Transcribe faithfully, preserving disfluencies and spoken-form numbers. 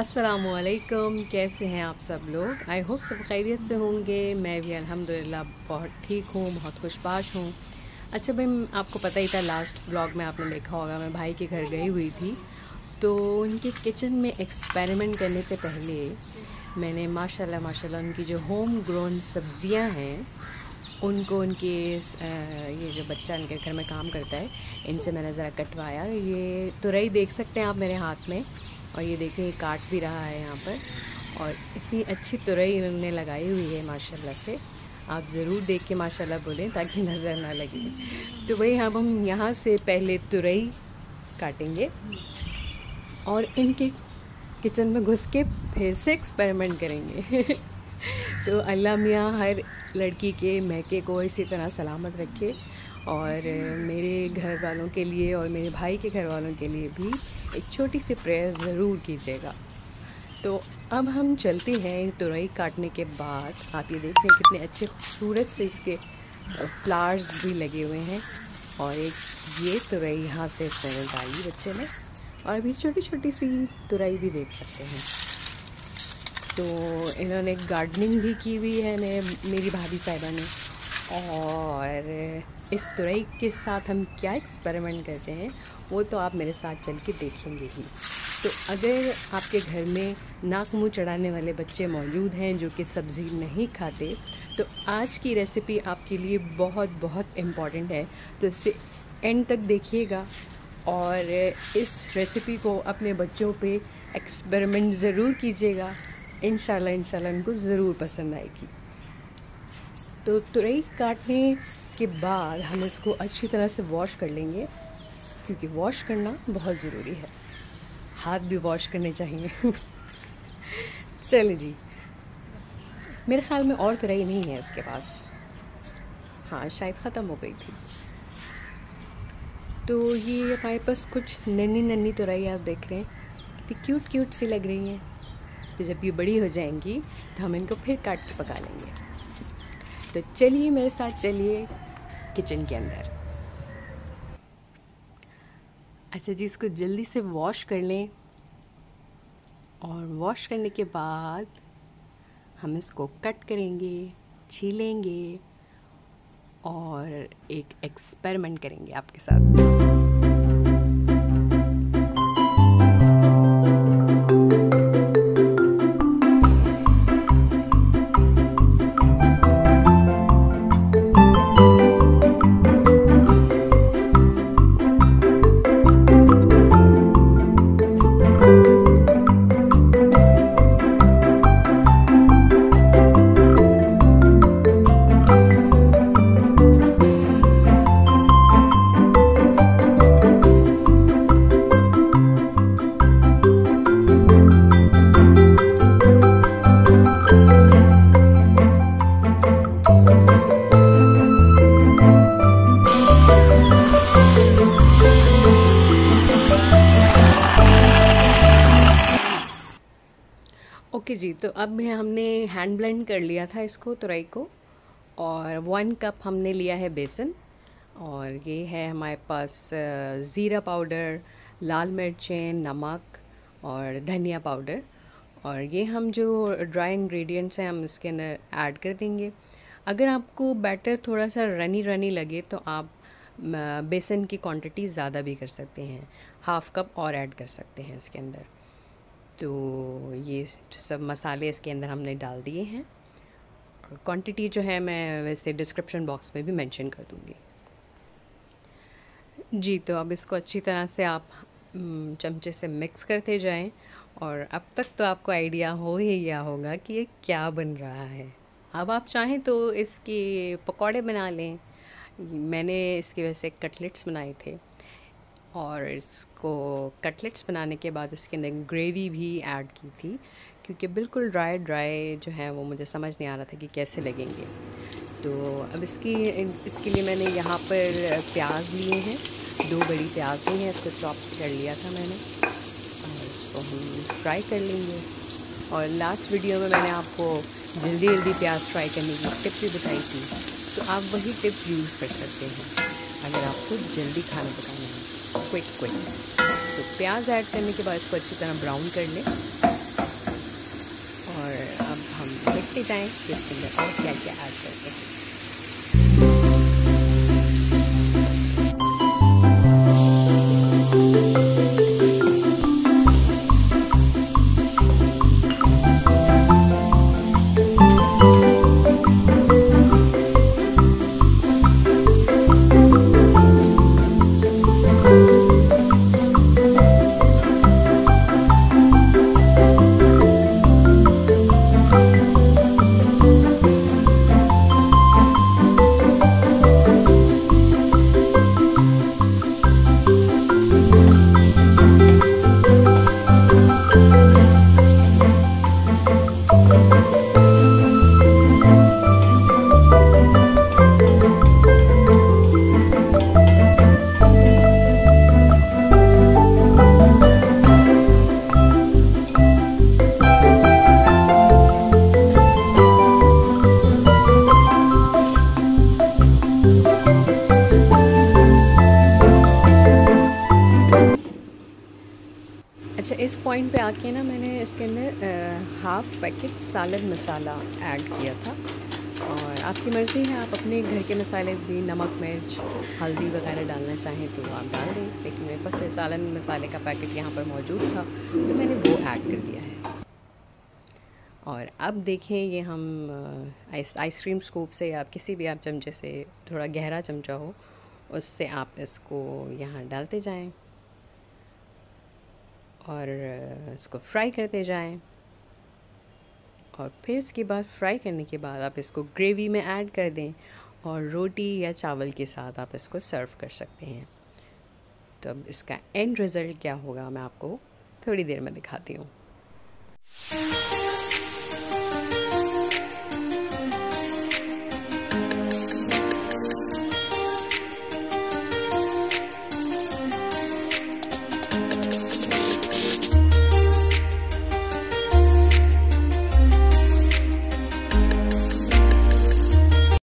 अस्सलाम ओ अलैकुम, कैसे हैं आप सब लोग। आई होप सब खैरियत से होंगे। मैं भी अल्हम्दुलिल्लाह बहुत ठीक हूँ, बहुत खुशपाश हूँ। अच्छा भाई, आपको पता ही था, लास्ट व्लॉग में आपने देखा होगा मैं भाई के घर गई हुई थी, तो उनके किचन में एक्सपेरिमेंट करने से पहले मैंने माशाल्लाह माशाल्लाह उनकी जो होम ग्रोन सब्ज़ियाँ हैं उनको उनके ये जो बच्चा उनके घर में काम करता है इनसे मैंने ज़रा कटवाया। ये तुरई देख सकते हैं आप मेरे हाथ में, और ये देखिए काट भी रहा है यहाँ पर, और इतनी अच्छी तुरई इन्होंने लगाई हुई है माशाल्लाह से। आप ज़रूर देख के माशाल्लाह बोलें ताकि नज़र ना लगे। तो भाई अब हम यहाँ से पहले तुरई काटेंगे और इनके किचन में घुस के फिर से एक्सपेरिमेंट करेंगे। तो अल्लाह मियाँ हर लड़की के महके को इसी तरह सलामत रखे, और मेरे घर वालों के लिए और मेरे भाई के घर वालों के लिए भी एक छोटी सी प्रेयर ज़रूर कीजिएगा। तो अब हम चलते हैं तुरई काटने के बाद। आप ये देखते हैं कितने अच्छे खूबसूरत से इसके फ्लावर्स भी लगे हुए हैं, और एक ये तुरई यहाँ से इसने निकाली बच्चे ने, और अभी छोटी छोटी सी तुरई भी देख सकते हैं। तो इन्होंने गार्डनिंग भी की हुई है मैं मेरी भाभी साहिबा ने। और इस तुरई के साथ हम क्या एक्सपेरिमेंट करते हैं वो तो आप मेरे साथ चल के देखेंगे ही। तो अगर आपके घर में नाक मुँह चढ़ाने वाले बच्चे मौजूद हैं जो कि सब्ज़ी नहीं खाते, तो आज की रेसिपी आपके लिए बहुत बहुत इम्पॉर्टेंट है। तो इसे एंड तक देखिएगा और इस रेसिपी को अपने बच्चों पे एक्सपेरिमेंट ज़रूर कीजिएगा। इंशाल्लाह इंशाल्लाह उनको ज़रूर पसंद आएगी। तो तुरई काटने के बाद हम इसको अच्छी तरह से वॉश कर लेंगे, क्योंकि वॉश करना बहुत ज़रूरी है, हाथ भी वॉश करने चाहिए। चलिए जी, मेरे ख़्याल में और तुरई नहीं है इसके पास, हाँ शायद ख़त्म हो गई थी। तो ये हमारे पास कुछ नन्ही नन्ही तुरई आप देख रहे हैं, कितनी क्यूट क्यूट सी लग रही हैं। तो जब ये बड़ी हो जाएंगी तो हम इनको फिर काट के पका लेंगे। तो चलिए मेरे साथ चलिए किचन के अंदर। अच्छा जी, इसको जल्दी से वॉश कर लें, और वॉश करने के बाद हम इसको कट करेंगे, छीलेंगे और एक एक्सपेरिमेंट करेंगे आपके साथ। ओके जी, तो अब हमने हैंड ब्लेंड कर लिया था इसको तुरई को, और वन कप हमने लिया है बेसन, और ये है हमारे पास ज़ीरा पाउडर, लाल मिर्चें, नमक और धनिया पाउडर। और ये हम जो ड्राई इंग्रेडिएंट्स हैं हम इसके अंदर ऐड कर देंगे। अगर आपको बैटर थोड़ा सा रनी रनी लगे तो आप बेसन की क्वांटिटी ज़्यादा भी कर सकते हैं, हाफ़ कप और ऐड कर सकते हैं इसके अंदर। तो ये सब मसाले इसके अंदर हमने डाल दिए हैं, और क्वांटिटी जो है मैं वैसे डिस्क्रिप्शन बॉक्स में भी मेंशन कर दूँगी जी। तो अब इसको अच्छी तरह से आप चमचे से मिक्स करते जाएं, और अब तक तो आपको आइडिया हो ही गया होगा कि ये क्या बन रहा है। अब आप चाहें तो इसके पकौड़े बना लें। मैंने इसके वैसे कटलेट्स बनाए थे, और इसको कटलेट्स बनाने के बाद इसके अंदर ग्रेवी भी ऐड की थी, क्योंकि बिल्कुल ड्राई ड्राई जो है वो मुझे समझ नहीं आ रहा था कि कैसे लगेंगे। तो अब इसकी इसके लिए मैंने यहाँ पर प्याज लिए हैं, दो बड़ी प्याज ली हैं, इसको चॉप कर लिया था मैंने, और इसको हम फ्राई कर लेंगे। और लास्ट वीडियो में मैंने आपको जल्दी जल्दी प्याज फ्राई करने की टिप भी बताई थी, तो आप वही टिप यूज़ कर सकते हैं अगर आपको जल्दी खाना पकाना है, क्विक क्विक। तो प्याज ऐड करने के बाद इसको अच्छी तरह ब्राउन कर लें, देखते जाएं इसके अंदर और क्या क्या ऐड करते हैं। अच्छा, इस पॉइंट पे आके ना मैंने इसके अंदर हाफ़ पैकेट सालन मसाला ऐड किया था और आपकी मर्ज़ी है, आप अपने घर के मसाले भी, नमक, मिर्च, हल्दी वगैरह डालना चाहें तो आप डाल दें, लेकिन मेरे पास सालन मसाले का पैकेट यहाँ पर मौजूद था तो मैंने वो ऐड कर दिया है। और अब देखें, ये हम आइस आइसक्रीम स्कूप से या किसी भी आप चमचे से, थोड़ा गहरा चमचा हो उससे, आप इसको यहाँ डालते जाएँ और इसको फ्राई करते जाएं। और फिर इसके बाद फ्राई करने के बाद आप इसको ग्रेवी में ऐड कर दें और रोटी या चावल के साथ आप इसको सर्व कर सकते हैं। तो अब इसका एंड रिज़ल्ट क्या होगा मैं आपको थोड़ी देर में दिखाती हूँ।